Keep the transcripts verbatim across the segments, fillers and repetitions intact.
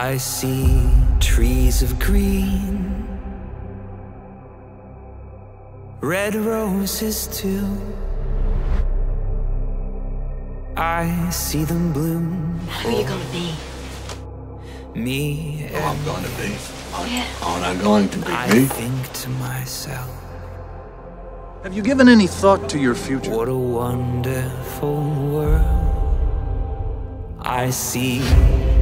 I see trees of green, red roses too. I see them bloom. Who are you gonna be? Me. Who I'm gonna be? Yeah. Aren't I going to be me? I think to myself. Have you given any thought to your future? What a wonderful world. I see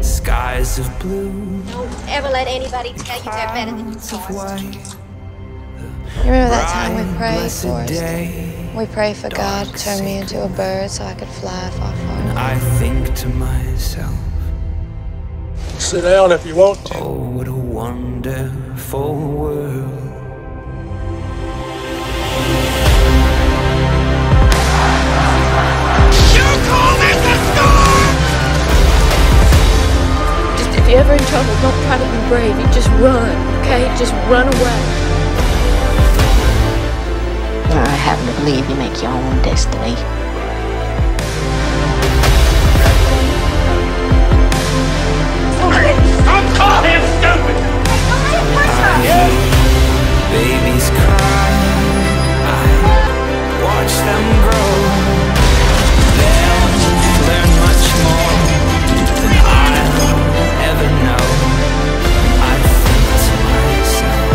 skies of blue. Don't ever let anybody tell you they're better than you, Forrest. You remember that time we prayed, Forrest? We prayed for God to turn me into a bird so I could fly far, far. I think to myself. Sit down if you want to. Oh, what a wonderful world. If you're ever in trouble, don't try to be brave. You just run, okay? Just run away. I happen to believe you make your own destiny. Don't call him stupid! Babies cry. I watch them grow. They'll learn much more than I ever know. I think to myself,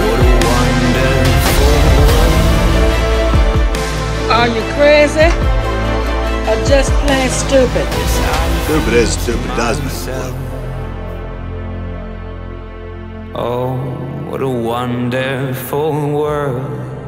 what a wonderful world. Are you crazy? Or just plain stupid? Stupid is stupid, doesn't it? Oh, what a wonderful world.